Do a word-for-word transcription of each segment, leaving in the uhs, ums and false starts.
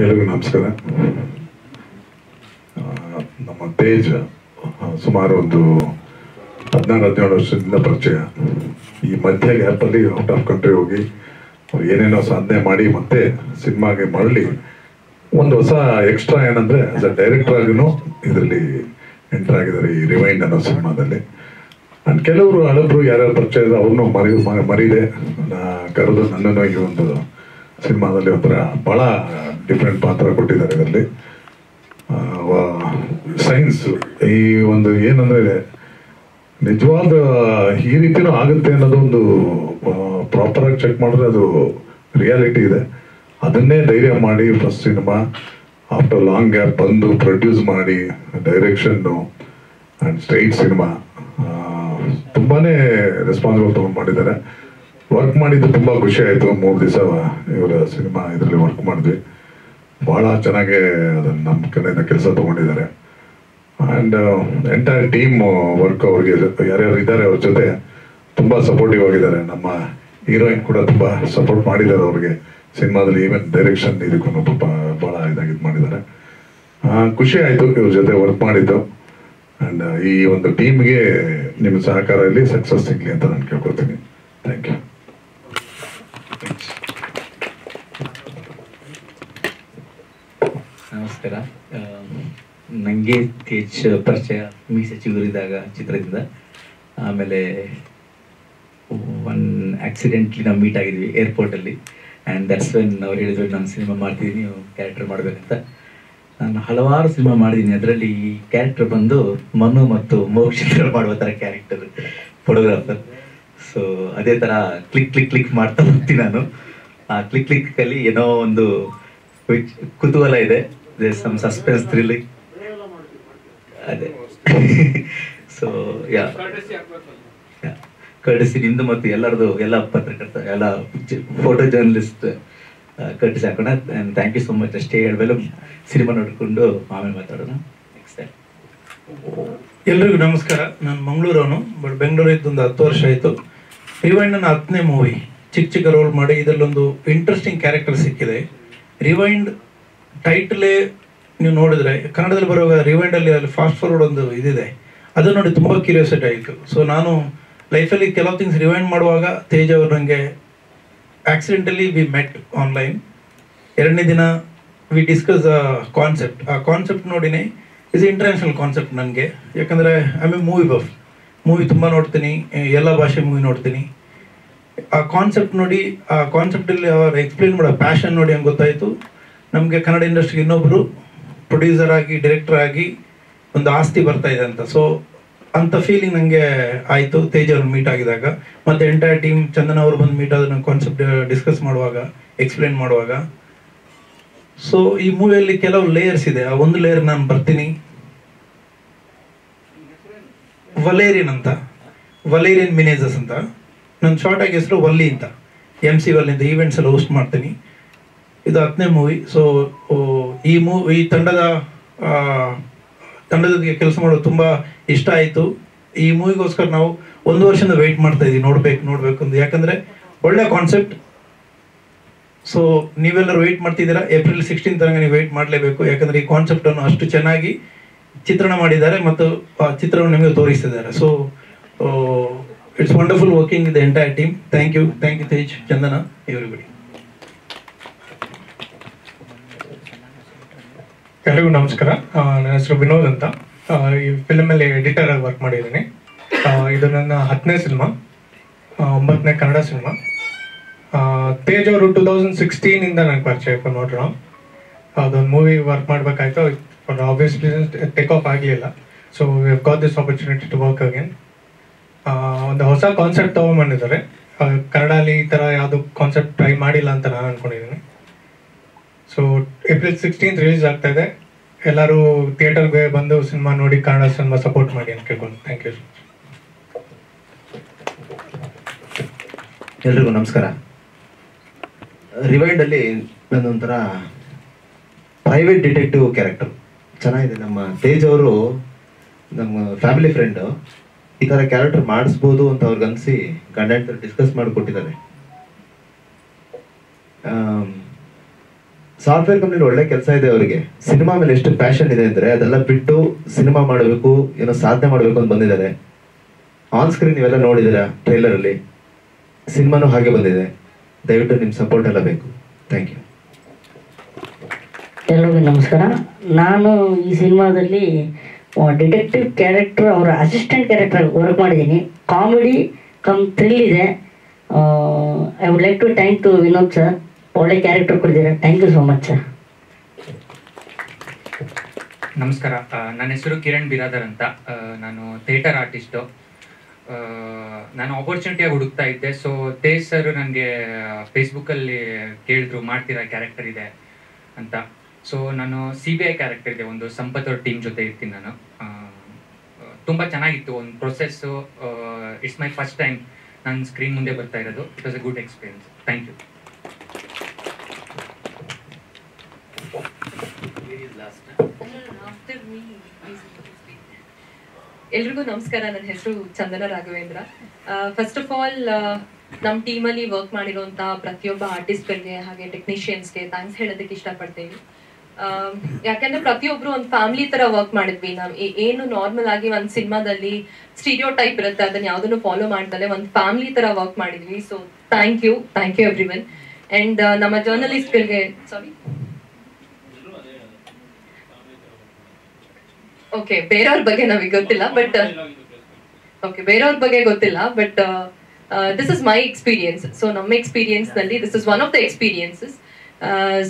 ಎಲ್ರಿಗೂ ನಮಸ್ಕಾರ. ನಮ್ಮ ತೇಜ್ ಸುಮಾರು ಒಂದು ಹದಿನಾರು ಹದಿನೇಳು ವರ್ಷದಿಂದ ಪರಿಚಯ. ಈ ಮಧ್ಯ ಗ್ಯಾಪಲ್ಲಿ ಔಟ್ ಆಫ್ ಕಂಟ್ರಿ ಹೋಗಿ ಅವ್ರು ಏನೇನೋ ಸಾಧನೆ ಮಾಡಿ ಮತ್ತೆ ಸಿನಿಮಾಗೆ ಮರಳಿ ಒಂದು ಹೊಸ ಎಕ್ಸ್ಟ್ರಾ ಏನಂದರೆ ಆಸ್ ಅ ಡೈರೆಕ್ಟರ್ ಆಗಿನೂ ಇದರಲ್ಲಿ ಎಂಟರ್ ಆಗಿದ್ದಾರೆ, ಈ ರಿವೈಂಡ್ ಅನ್ನೋ ಸಿನಿಮಾದಲ್ಲಿ. ಆ್ಯಂಡ್ ಕೆಲವರು ಹಳಬ್ರು ಯಾರ್ಯಾರು ಪರಿಚಯ ಇದೆ ಅವ್ರನ್ನೂ ಮರಿ ಮರೀದೆ ಕರೆದು ನನ್ನನ್ನು ಈ ಒಂದು ಸಿನಿಮಾದಲ್ಲಿ ಒಂಥರ ಭಾಳ ಡಿಫ್ರೆಂಟ್ ಪಾತ್ರ ಕೊಟ್ಟಿದ್ದಾರೆ. ಇದರಲ್ಲಿ ಸೈನ್ಸ್ ಈ ಒಂದು ಏನಂದರೆ ನಿಜವಾದ ಈ ರೀತಿಯೂ ಆಗುತ್ತೆ ಅನ್ನೋದು ಒಂದು ಪ್ರಾಪರಾಗಿ ಚೆಕ್ ಮಾಡಿದ್ರೆ ಅದು ರಿಯಾಲಿಟಿ ಇದೆ. ಅದನ್ನೇ ಧೈರ್ಯ ಮಾಡಿ first cinema after long gap ಬಂದು ಪ್ರೊಡ್ಯೂಸ್ ಮಾಡಿ ಡೈರೆಕ್ಷನ್ನು ಆ್ಯಂಡ್ ಸ್ಟೇಜ್ ಸಿನಿಮಾ ತುಂಬಾ ರೆಸ್ಪಾನ್ಸಿಬಲ್ ತೊಗೊಂಡು ಮಾಡಿದ್ದಾರೆ. ವರ್ಕ್ ಮಾಡಿದ್ದು ತುಂಬ ಖುಷಿ ಆಯಿತು. ಮೂರು ದಿವಸ ಇವರ ಸಿನಿಮಾ ಇದರಲ್ಲಿ ವರ್ಕ್ ಮಾಡಿದ್ವಿ. ಭಾಳ ಚೆನ್ನಾಗೆ ಅದನ್ನು ನಮ್ಮ ಕಡೆಯಿಂದ ಕೆಲಸ ತೊಗೊಂಡಿದ್ದಾರೆ. ಆ್ಯಂಡ್ ಎಂಟೈರ್ ಟೀಮ್ ವರ್ಕ್ ಅವ್ರಿಗೆ ಯಾರ್ಯಾರು ಇದ್ದಾರೆ ಅವ್ರ ಜೊತೆ ತುಂಬ ಸಪೋರ್ಟಿವ್ ಆಗಿದ್ದಾರೆ. ನಮ್ಮ ಹೀರೋಯಿನ್ ಕೂಡ ತುಂಬ ಸಪೋರ್ಟ್ ಮಾಡಿದ್ದಾರೆ ಅವ್ರಿಗೆ ಸಿನಿಮಾದಲ್ಲಿ. ಈವನ್ ಡೈರೆಕ್ಷನ್ ಇದಕ್ಕೂ ಪಾಪ ಭಾಳ ಇದಾಗಿದ್ದು ಮಾಡಿದ್ದಾರೆ. ಖುಷಿ ಆಯಿತು ಇವ್ರ ಜೊತೆ ವರ್ಕ್ ಮಾಡಿದ್ದು. ಆ್ಯಂಡ್ ಈ ಒಂದು ಟೀಮ್ಗೆ ನಿಮ್ಮ ಸಹಕಾರದಲ್ಲಿ ಸಕ್ಸಸ್ ಸಿಗಲಿ ಅಂತ ನಾನು ಕೇಳ್ಕೊತೀನಿ. Thank you. ನಮಸ್ಕಾರ. ನನಗೆ ತೇಜ್ ಪರಿಚಯ ಮೀಸೆ ಚಿಗುರಿದಾಗ ಚಿತ್ರದಿಂದ. ಆಮೇಲೆ ಒನ್ ಆಕ್ಸಿಡೆಂಟ್ಲಿ ನಾವು ಮೀಟ್ ಆಗಿದ್ವಿ ಏರ್ಪೋರ್ಟಲ್ಲಿ. ಆ್ಯಂಡ್ ದಟ್ಸ್ ವೆನ್ ಅವ್ರು ಹೇಳಿದ್ರು ನಾನು ಸಿನಿಮಾ ಮಾಡ್ತೀನಿ, ನೀವು ಕ್ಯಾರೆಕ್ಟರ್ ಮಾಡಬೇಕಂತ. ನಾನು ಹಲವಾರು ಸಿನಿಮಾ ಮಾಡಿದ್ದೀನಿ. ಅದರಲ್ಲಿ ಈ ಕ್ಯಾರೆಕ್ಟರ್ ಬಂದು ಮನು ಮತ್ತು ಮೋಕ್ಷಿತ್ರ ಮಾಡುವ ಥರ ಕ್ಯಾರೆಕ್ಟರ್, ಫೋಟೋಗ್ರಾಫರ್. ಸೊ ಅದೇ ಥರ ಕ್ಲಿಕ್ ಕ್ಲಿಕ್ ಕ್ಲಿಕ್ ಮಾಡ್ತಾ ಹೋಗ್ತೀನಿ ನಾನು. ಆ ಕ್ಲಿಕ್ ಕ್ಲಿಕ್ಕಲ್ಲಿ ಏನೋ ಒಂದು ಕುತೂಹಲ ಇದೆ, ಸಮ್ ಸಸ್ಪೆನ್ಸ್, ಥ್ರಿಲ್, ಅದೇ. ಸೊ ಯಾ ಕರ್ಟಸಿ ನಿಮ್ಮದು ಮತ್ತು ಎಲ್ಲರದು, ಎಲ್ಲ ಪತ್ರಕರ್ತ, ಎಲ್ಲ ಫೋಟೋ ಜರ್ನಲಿಸ್ಟ್ ಕರ್ಟಸಿ ಹಾಕೋಣ. And thank you so much. ಅಷ್ಟೇ ಹೇಳಬಲ್ಲ. ಸಿನಿಮಾ ನೋಡಿಕೊಂಡು ಆಮೇಲೆ ಮಾತಾಡೋಣ. Next time. ಎಲ್ರಿಗೂ ನಮಸ್ಕಾರ. ನಾನು ಮಂಗಳೂರವನು, ಬಟ್ ಬೆಂಗಳೂರಿದ್ದು ಒಂದು ಹತ್ತು ವರ್ಷ ಆಯಿತು. ರಿವೈಂಡ್ ನನ್ನ ಹತ್ತನೇ ಮೂವಿ. ಚಿಕ್ಕ ಚಿಕ್ಕ ರೋಲ್ ಮಾಡಿ ಇದರಲ್ಲೊಂದು ಇಂಟ್ರೆಸ್ಟಿಂಗ್ ಕ್ಯಾರೆಕ್ಟರ್ ಸಿಕ್ಕಿದೆ. ರಿವೈಂಡ್ ಟೈಟಲೇ ನೀವು ನೋಡಿದ್ರೆ ಕನ್ನಡದಲ್ಲಿ ಬರುವಾಗ ರಿವೈಂಡಲ್ಲಿ ಅಲ್ಲಿ ಫಾಸ್ಟ್ ಫಾರ್ವರ್ಡ್ ಒಂದು ಇದಿದೆ, ಅದು ನೋಡಿ ತುಂಬ ಕ್ಯೂರಿಯಾಸಿಟಿ ಆಯಿತು. ಸೊ ನಾನು ಲೈಫಲ್ಲಿ ಕೆಲವು ಥಿಂಗ್ಸ್ ರಿವೈಂಡ್ ಮಾಡುವಾಗ ತೇಜ್ ಅವರು ನನಗೆ ಆಕ್ಸಿಡೆಂಟಲಿ ವಿ ಮೆಟ್ ಆನ್ಲೈನ್. ಎರಡನೇ ದಿನ ವಿ ಡಿಸ್ಕಸ್ ದ ಕಾನ್ಸೆಪ್ಟ್. ಆ ಕಾನ್ಸೆಪ್ಟ್ ನೋಡಿನೇ ಇದು ಇಂಟರ್ನ್ಯಾಷನಲ್ ಕಾನ್ಸೆಪ್ಟ್ ನನಗೆ, ಯಾಕಂದರೆ I mean movie buff, movie ತುಂಬ ನೋಡ್ತೀನಿ, ಎಲ್ಲ ಭಾಷೆ ಮೂವಿ ನೋಡ್ತೀನಿ. ಆ ಕಾನ್ಸೆಪ್ಟ್ ನೋಡಿ, ಆ ಕಾನ್ಸೆಪ್ಟಲ್ಲಿ ಅವರು ಎಕ್ಸ್ಪ್ಲೇನ್ ಮಾಡೋ ಪ್ಯಾಷನ್ ನೋಡಿ ಹಂಗೆ ಗೊತ್ತಾಯಿತು ನಮಗೆ ಕನ್ನಡ ಇಂಡಸ್ಟ್ರಿಗೆ ಇನ್ನೊಬ್ಬರು ಪ್ರೊಡ್ಯೂಸರ್ ಆಗಿ ಡೈರೆಕ್ಟರ್ ಆಗಿ ಒಂದು ಆಸ್ತಿ ಬರ್ತಾಯಿದೆ ಅಂತ. ಸೊ ಅಂಥ ಫೀಲಿಂಗ್ ನನಗೆ ಆಯಿತು ತೇಜ್ ಅವ್ರು ಮೀಟ್ ಆಗಿದಾಗ. ಮತ್ತು ಎಂಟೈರ್ ಟೀಮ್ ಚಂದನ ಅವರು ಬಂದು ಮೀಟ್ ಆದ ಕಾನ್ಸೆಪ್ಟ್ ಡಿಸ್ಕಸ್ ಮಾಡುವಾಗ, ಎಕ್ಸ್ಪ್ಲೇನ್ ಮಾಡುವಾಗ. ಸೊ ಈ ಮೂವಿಯಲ್ಲಿ ಕೆಲವು ಲೇಯರ್ಸ್ ಇದೆ. ಆ ಒಂದು ಲೇಯರ್ ನಾನು ಬರ್ತೀನಿ, ವಲೇರಿಯನ್ ಅಂತ, ವಲೇರಿಯನ್ ಮಿನೇಜಸ್ ಅಂತ. ನನ್ನ ಶಾರ್ಟಾಗಿ ಹೆಸರು ವಲ್ಲಿ ಅಂತ, ಎಮ್ ಸಿ ವಲ್ಲಿ ಅಂತ. ಈವೆಂಟ್ಸಲ್ಲಿ ಹೋಸ್ಟ್ ಮಾಡ್ತೀನಿ. ಇದು ಹತ್ತನೇ ಮೂವಿ. ಸೊ ಈ ಮೂವಿ ಈ ತಂಡದ ತಂಡದೊಂದಿಗೆ ಕೆಲಸ ಮಾಡೋದು ತುಂಬ ಇಷ್ಟ ಆಯಿತು. ಈ ಮೂವಿಗೋಸ್ಕರ ನಾವು ಒಂದು ವರ್ಷದಿಂದ ವೆಯ್ಟ್ ಮಾಡ್ತಾ ಇದ್ದೀವಿ, ನೋಡ್ಬೇಕು ನೋಡಬೇಕು ಅಂತ. ಯಾಕಂದರೆ ಒಳ್ಳೆ ಕಾನ್ಸೆಪ್ಟ್. ಸೊ ನೀವೆಲ್ಲರೂ ವೆಯ್ಟ್ ಮಾಡ್ತಿದ್ದೀರಾ, ಏಪ್ರಿಲ್ ಸಿಕ್ಸ್ಟೀನ್ ತನಕ ನೀವು ವೆಯ್ಟ್ ಮಾಡಲೇಬೇಕು. ಯಾಕಂದರೆ ಈ ಕಾನ್ಸೆಪ್ಟನ್ನು ಅಷ್ಟು ಚೆನ್ನಾಗಿ ಚಿತ್ರಣ ಮಾಡಿದ್ದಾರೆ ಮತ್ತು ಆ ಚಿತ್ರವನ್ನು ನಿಮಗೆ ತೋರಿಸ್ತಿದ್ದಾರೆ. So it's wonderful working with the entire team. Thank you, thank you Tej, Chandana, everybody. ಎಲ್ಲರಿಗೂ ನಮಸ್ಕಾರ. ನನ್ನ ಹೆಸರು ವಿನೋದ್ ಅಂತ. ಈ ಫಿಲಮಲ್ಲಿ ಎಡಿಟರ್ ಆಗಿ ವರ್ಕ್ ಮಾಡಿದ್ದೀನಿ. ಇದು ನನ್ನ ಹತ್ತನೇ ಸಿನಿಮಾ, ಒಂಬತ್ತನೇ ಕನ್ನಡ ಸಿನಿಮಾ. ತೇಜ್ ಅವರು ಟೂ ತೌಸಂಡ್ ಸಿಕ್ಸ್ಟೀನಿಂದ ನನಗೆ ಪರಿಚಯ ಇಪ್ಪ ನೋಡ್ರಿ. ಅದೊಂದು ಮೂವಿ ವರ್ಕ್ ಮಾಡಬೇಕಾಯ್ತು. ಆಬ್ವಿಯಸ್ಲಿ ಟೇಕ್ ಆಫ್ ಆಗಲಿಲ್ಲ. So we have got this opportunity to work again. ಒಂದು ಹೊಸ ಕಾನ್ಸೆಪ್ಟ್ ತೊಗೊಂಬಂದಿದ್ದಾರೆ. ಕನ್ನಡಲ್ಲಿ ಈ ಥರ ಯಾವುದು ಕಾನ್ಸೆಪ್ಟ್ ಟ್ರೈ ಮಾಡಿಲ್ಲ ಅಂತ ನಾನು ಅಂದ್ಕೊಂಡಿದ್ದೀನಿ. ಸೊ ಏಪ್ರಿಲ್ ಸಿಕ್ಸ್ಟೀನ್ತ್ ರಿಲೀಸ್ ಆಗ್ತಾಯಿದೆ. ಎಲ್ಲರೂ ಥಿಯೇಟರ್ಗೆ ಬಂದು ಸಿನಿಮಾ ನೋಡಿ, ಕನ್ನಡ ಸಿನಿಮಾ ಸಪೋರ್ಟ್ ಮಾಡಿ ಅಂತ ಕೇಳ್ಕೊಂಡು. Thank you. ಎಲ್ರಿಗೂ ನಮಸ್ಕಾರ. ರಿವೈಂಡಲ್ಲಿ ನನ್ನೊಂಥರ ಪ್ರೈವೇಟ್ ಡಿಟೆಕ್ಟಿವ್ ಕ್ಯಾರೆಕ್ಟರ್ ಚೆನ್ನಾಗಿದೆ. ನಮ್ಮ ತೇಜ್ ಅವರು ನಮ್ಮ ಫ್ಯಾಮಿಲಿ ಫ್ರೆಂಡು, ಈ ಥರ ಕ್ಯಾರೆಕ್ಟರ್ ಮಾಡಿಸ್ಬೋದು ಅಂತ ಅವ್ರಿಗನಿಸಿ ಗಂಡ ಹೆಂಡತಿ ಡಿಸ್ಕಸ್ ಮಾಡಿಕೊಟ್ಟಿದ್ದಾರೆ. ಸಾಫ್ಟ್ವೇರ್ ಕಂಪನಿಲಿ ಒಳ್ಳೆ ಕೆಲಸ ಇದೆ ಅವರಿಗೆ ಸಿನಿಮಾ ಮೇಲೆ ಎಷ್ಟು ಪ್ಯಾಷನ್ ಇದೆ ಅಂದ್ರೆ ಅದೆಲ್ಲ ಬಿಟ್ಟು ಸಿನಿಮಾ ಮಾಡಬೇಕು ಏನೋ ಸಾಧನೆ ಮಾಡಬೇಕು ಅಂತ ಬಂದಿದ್ದಾರೆ ಆನ್ ಸ್ಕ್ರೀನ್ ನೀವೆಲ್ಲ ನೋಡಿದಿರಾ ಟ್ರೈಲರ್ ಅಲ್ಲಿ ಸಿನಿಮಾನು ಹಾಗೆ ಬಂದಿದೆ ದಯವಿಟ್ಟು ನಿಮ್ಮ ಸಪೋರ್ಟ್ ಎಲ್ಲ ಬೇಕು ಥ್ಯಾಂಕ್ ಯು ಎಲ್ಲರಿಗೂ ನಮಸ್ಕಾರ ನಾನು ಈ ಸಿನಿಮಾದಲ್ಲಿ ಡಿಟೆಕ್ಟಿವ್ ಕ್ಯಾರೆಕ್ಟರ್ ಅವರ ಅಸಿಸ್ಟೆಂಟ್ ಕ್ಯಾರೆಕ್ಟರ್ ಆಗಿ ವರ್ಕ್ ಮಾಡಿದೀನಿ ಕಾಮಿಡಿ ಕಮ್ ಥ್ರಿಲ್ ಇದೆ I would like to thank to Vinod sir ಒಳ್ಳೆ ಕ್ಯಾರೆಕ್ಟರ್ ಕೊಟ್ಟಿದ್ದೀರಾ thank you so much sir ನಮಸ್ಕಾರ ನನ್ನ ಹೆಸರು ಕಿರಣ್ ಬಿರಾದರ್ ಅಂತ ನಾನು ಥಿಯೇಟರ್ ಆರ್ಟಿಸ್ಟು ನಾನು ಆಪರ್ಚುನಿಟಿಯಾಗಿ ಹುಡುಕ್ತಾ ಇದ್ದೆ ಸೊ ತೇಜ್ ಸರ್ ನನಗೆ ಫೇಸ್ಬುಕ್ಕಲ್ಲಿ ಕೇಳಿದ್ರು ಮಾಡ್ತೀರಾ ಕ್ಯಾರೆಕ್ಟರ್ ಇದೆ ಅಂತ ಸೊ ನಾನು ಸಿ ಬಿ ಐ ಕ್ಯಾರೆಕ್ಟರ್ ಇದೆ ಒಂದು ಸಂಪತ್ ಅವ್ರ ಟೀಮ್ ಜೊತೆ ಇರ್ತೀನಿ ನಾನು ತುಂಬ ಚೆನ್ನಾಗಿತ್ತು ಒಂದು process it's my first time ನಾನು ಸ್ಕ್ರೀನ್ ಮುಂದೆ ಬರ್ತಾ ಇರೋದು it was a good experience thank you ಎಲ್ರಿಗೂ ನಮಸ್ಕಾರ ನನ್ನ ಹೆಸರು Chandana Raghavendra first of all ನಮ್ಮ ಟೀಮಲ್ಲಿ ವರ್ಕ್ ಮಾಡಿರೋಂಥ ಪ್ರತಿಯೊಬ್ಬ ಆರ್ಟಿಸ್ಟ್ಗಳಿಗೆ ಹಾಗೆ ಟೆಕ್ನಿಷಿಯನ್ಸ್ಗೆ ಥ್ಯಾಂಕ್ಸ್ ಹೇಳೋದಕ್ಕೆ ಇಷ್ಟಪಡ್ತೀನಿ ಯಾಕೆಂದ್ರೆ ಪ್ರತಿಯೊಬ್ರು ಒಂದು ಫ್ಯಾಮಿಲಿ ತರ ವರ್ಕ್ ಮಾಡಿದ್ವಿ ನಾವು ಏನು ನಾರ್ಮಲ್ ಆಗಿ ಒಂದು ಸಿನಿಮಾದಲ್ಲಿ ಸ್ಟೀರಿಯೋ ಟೈಪ್ ಇರುತ್ತೆ ಅದನ್ನ ಯಾವುದನ್ನು ಫಾಲೋ ಮಾಡ್ದಲೆ ಒಂದು ಫ್ಯಾಮಿಲಿ ತರ ವರ್ಕ್ ಮಾಡಿದ್ವಿ so thank you thank you everyone and ನಮ್ಮ ಜರ್ನಲಿಸ್ಟ್ಗಳಿಗೆ ಸಾರಿ ಓಕೆ ಬೇರೆಯವ್ರ ಬಗ್ಗೆ ನಮಗೆ ಗೊತ್ತಿಲ್ಲ ಬಟ್ ಓಕೆ ಬೇರೆಯವ್ರ ಬಗ್ಗೆ ಗೊತ್ತಿಲ್ಲ but this is my experience so ನಮ್ಮ ಎಕ್ಸ್ಪೀರಿಯನ್ಸ್ ನಲ್ಲಿ this is one of the experiences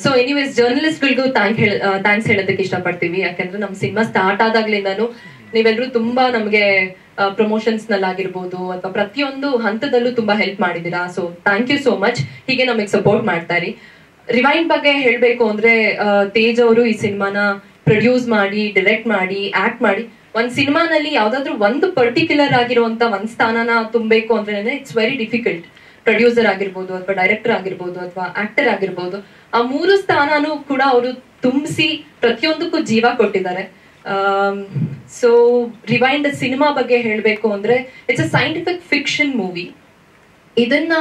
so anyways ಜರ್ನಲಿಸ್ಟ್ಗಳಿಗೂ ಥ್ಯಾಂಕ್ ಹೇಳ ಥ್ಯಾಂಕ್ಸ್ ಹೇಳೋದಕ್ಕೆ ಇಷ್ಟಪಡ್ತೀವಿ ಯಾಕಂದ್ರೆ ನಮ್ಮ ಸಿನಿಮಾ ಸ್ಟಾರ್ಟ್ ಆದಾಗ್ಲಿಂದಾನು ನೀವೆಲ್ಲರೂ ತುಂಬಾ ನಮಗೆ ಪ್ರಮೋಷನ್ಸ್ ನಲ್ಲಾಗಿರ್ಬೋದು ಅಥವಾ ಪ್ರತಿಯೊಂದು ಹಂತದಲ್ಲೂ ತುಂಬಾ ಹೆಲ್ಪ್ ಮಾಡಿದ್ದೀರಾ so thank you so much ಹೀಗೆ ನಮಗೆ ಸಪೋರ್ಟ್ ಮಾಡ್ತಾರೆ ರಿವೈಂಡ್ ಬಗ್ಗೆ ಹೇಳಬೇಕು ಅಂದ್ರೆ ತೇಜ್ ಅವರು ಈ ಸಿನಿಮಾನ ಪ್ರೊಡ್ಯೂಸ್ ಮಾಡಿ ಡೈರೆಕ್ಟ್ ಮಾಡಿ ಆಕ್ಟ್ ಮಾಡಿ ಒಂದ್ ಸಿನಿಮಾನಲ್ಲಿ ಯಾವ್ದಾದ್ರು ಒಂದು ಪರ್ಟಿಕ್ಯುಲರ್ ಆಗಿರುವಂತ ಒಂದ್ ಸ್ಥಾನನ ತುಂಬಬೇಕು ಅಂದ್ರೆ ಇಟ್ಸ್ ವೆರಿ ಡಿಫಿಕಲ್ಟ್ ಪ್ರೊಡ್ಯೂಸರ್ ಆಗಿರ್ಬೋದು ಅಥವಾ ಡೈರೆಕ್ಟರ್ ಆಗಿರ್ಬೋದು ಅಥವಾ ಆಕ್ಟರ್ ಆಗಿರ್ಬೋದು ಆ ಮೂರು ಸ್ಥಾನನೂ ಕೂಡ ಅವರು ತುಂಬಿಸಿ ಪ್ರತಿಯೊಂದಕ್ಕೂ ಜೀವ ಕೊಟ್ಟಿದ್ದಾರೆ ಸೊ ರಿವೈಂಡ್ ಸಿನಿಮಾ ಬಗ್ಗೆ ಹೇಳಬೇಕು ಅಂದ್ರೆ it's a scientific fiction movie ಇದನ್ನ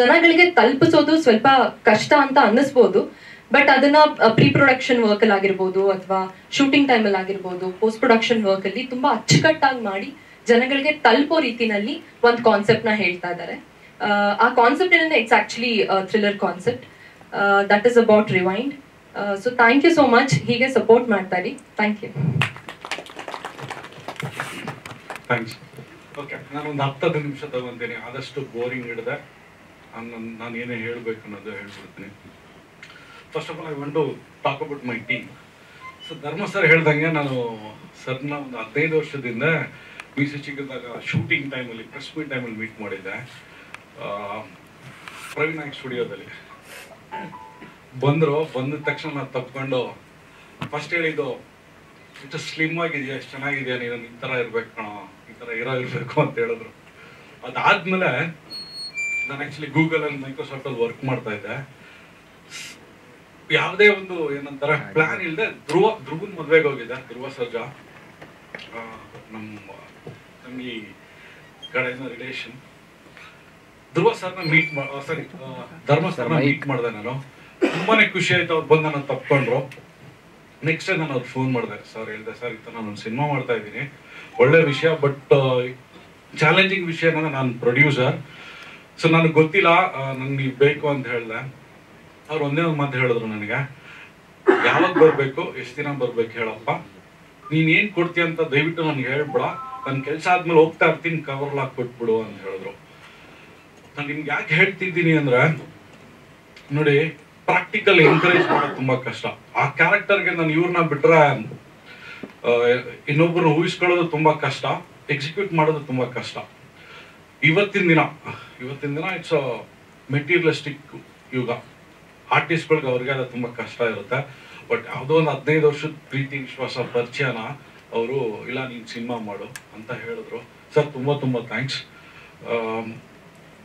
ಜನಗಳಿಗೆ ತಲುಪಿಸೋದು ಸ್ವಲ್ಪ ಕಷ್ಟ ಅಂತ ಅನ್ನಿಸ್ಬೋದು ಬಟ್ ಅದನ್ನ ಪ್ರೀ ಪ್ರೊಡಕ್ಷನ್ ವರ್ಕ್ ಅಲ್ಲಿ ಆಗಿರ್ಬೋದು ಅಥವಾ ಶೂಟಿಂಗ್ ಟೈಮ್ ಅಲ್ಲಿ ಆಗಿರ್ಬೋದು ಪೋಸ್ಟ್ ಪ್ರೊಡಕ್ಷನ್ ವರ್ಕ್ ಅಲ್ಲಿ ತುಂಬಾ ಅಚ್ಚುಕಟ್ಟಾಗಿ ಮಾಡಿ ಜನಗಳಿಗೆ ತಲುಪೋ ರೀತಿನಲ್ಲಿ ಒಂದು ಕಾನ್ಸೆಪ್ಟ್ ನ ಹೇಳ್ತಾ ಇದ್ದಾರೆ ಆ ಕಾನ್ಸೆಪ್ಟ್ ಏನಂದ್ರೆ it's actually thriller concept that is about rewind so thank you so much ಹೀಗೆ ಸಪೋರ್ಟ್ ಮಾಡ್ತಾ ಇರಿ ಥ್ಯಾಂಕ್ ಯು ಥ್ಯಾಂಕ್ಸ್ ಓಕೆ ನಾನು ಒಂದು ಹತ್ತು ನಿಮಿಷ ತಗೊಂತೀನಿ ಆದಷ್ಟು ಬೋರಿಂಗ್ ಹಿಡಿದೆ ನಾನು ಏನೇ ಹೇಳಬೇಕು ಅನ್ನೋದು ಹೇಳ್ಬಿಡ್ತೀನಿ first of all I want to talk about my team so Dharma sir ಹೇಳ್ದಂಗೆ ನಾನು ಸರ್ನ ಒಂದು ಹದಿನೈದು ವರ್ಷದಿಂದ ಬಿ ಸಿ ಚಿಕ್ಕದಾಗ ಶೂಟಿಂಗ್ ಟೈಮಲ್ಲಿ ಪ್ರೆಸ್ ಮೀಟ್ ಟೈಮಲ್ಲಿ ಮೀಟ್ ಮಾಡಿದ್ದೆ ಪ್ರವೀಣ್ ನಾಯಕ್ ಸ್ಟುಡಿಯೋದಲ್ಲಿ ಬಂದರು ಬಂದ ತಕ್ಷಣ ನಾನು ತಪ್ಕೊಂಡು ಫಸ್ಟ್ ಹೇಳಿದ್ದು ಎಷ್ಟು ಸ್ಲಿಮ್ ಆಗಿದೆಯಾ ಎಷ್ಟು ಚೆನ್ನಾಗಿದೆಯಾ ನೀನು ಈ ಥರ ಇರಬೇಕು ಕಣೋ ಈ ಥರ ಇರೋ ಇರಬೇಕು ಅಂತ ಹೇಳಿದ್ರು ಅದಾದಮೇಲೆ ನಾನು ಆ್ಯಕ್ಚುಲಿ ಗೂಗಲಲ್ಲಿ ಮೈಕ್ರೋಸಾಫ್ಟಲ್ಲಿ ವರ್ಕ್ ಮಾಡ್ತಾಯಿದ್ದೆ ಯಾವುದೇ ಒಂದು ಏನಂತಾರೆ ಪ್ಲಾನ್ ಇಲ್ಲದೆ ಧ್ರುವ ಧ್ರುವನ್ ಮದುವೆಗೆ ಹೋಗಿದ್ದೆ ಧ್ರುವ ಸರ್ಜಾ ನಮ್ಮ ನಮ್ಮ ಈ ಕಡೆಯಿಂದ ರಿಲೇಷನ್ ಧ್ರುವ ಸರ್ನ ಮೀಟ್ ಸಾರಿ ಧರ್ಮ ಸರ್ನ ಮೀಟ್ ಮಾಡಿದೆ ನಾನು ತುಂಬಾ ಖುಷಿ ಆಯ್ತು ಅವ್ರು ಬಂದು ನಾನು ತಪ್ಕೊಂಡ್ರು ನೆಕ್ಸ್ಟ್ ನಾನು ಅವ್ರು ಫೋನ್ ಮಾಡಿದೆ ಸರ್ ಹೇಳಿದೆ ಸರ್ ಇತ್ತು ನಾನು ಒಂದು ಸಿನಿಮಾ ಮಾಡ್ತಾ ಇದ್ದೀನಿ ಒಳ್ಳೆ ವಿಷಯ ಬಟ್ ಚಾಲೆಂಜಿಂಗ್ ವಿಷಯ ಏನಂದ್ರೆ ನಾನು ಪ್ರೊಡ್ಯೂಸರ್ ಸೊ ನನಗೆ ಗೊತ್ತಿಲ್ಲ ನನಗೆ ಬೇಕು ಅಂತ ಹೇಳಿದೆ ಅವ್ರು ಒಂದೇ ಒಂದು ಮಾತು ಹೇಳಿದ್ರು ನನಗೆ ಯಾವಾಗ ಬರಬೇಕು ಎಷ್ಟು ದಿನ ಬರ್ಬೇಕು ಹೇಳಪ್ಪ ನೀನೇನು ಕೊಡ್ತೀಯ ಅಂತ ದಯವಿಟ್ಟು ನನಗೆ ಹೇಳ್ಬಿಡ ನನ್ನ ಕೆಲಸ ಆದ್ಮೇಲೆ ಹೋಗ್ತಾ ಇರ್ತೀನಿ ಕವರ್ ಲಾಕ್ ಕೊಟ್ಬಿಡು ಅಂತ ಹೇಳಿದ್ರು ನಾನು ನಿಮ್ಗೆ ಯಾಕೆ ಹೇಳ್ತಿದ್ದೀನಿ ಅಂದ್ರೆ ನೋಡಿ ಪ್ರಾಕ್ಟಿಕಲ್ ಎನ್ಕರೇಜ್ ಮಾಡೋದು ತುಂಬಾ ಕಷ್ಟ ಆ ಕ್ಯಾರೆಕ್ಟರ್ಗೆ ನಾನು ಇವ್ರನ್ನ ಬಿಟ್ರೆ ಇನ್ನೊಬ್ಬರು ಊಹಿಸ್ಕೊಳ್ಳೋದು ತುಂಬಾ ಕಷ್ಟ ಎಕ್ಸಿಕ್ಯೂಟ್ ಮಾಡೋದು ತುಂಬಾ ಕಷ್ಟ ಇವತ್ತಿನ ದಿನ ಇವತ್ತಿನ ದಿನ ಇಟ್ಸ್ ಮೆಟೀರಿಯಲಿಸ್ಟಿಕ್ ಯುಗ ಆರ್ಟಿಸ್ಟ್ಗಳಿಗೆ ಅವ್ರಿಗೆಲ್ಲ ತುಂಬ ಕಷ್ಟ ಇರುತ್ತೆ ಬಟ್ ಯಾವುದೋ ಒಂದು ಹದಿನೈದು ವರ್ಷದ ಪ್ರೀತಿ ವಿಶ್ವಾಸ ಪರಿಚಯನ ಅವರು ಇಲ್ಲ ನೀನು ಸಿನಿಮಾ ಮಾಡು ಅಂತ ಹೇಳಿದ್ರು ಸರ್ ತುಂಬ ತುಂಬ ಥ್ಯಾಂಕ್ಸ್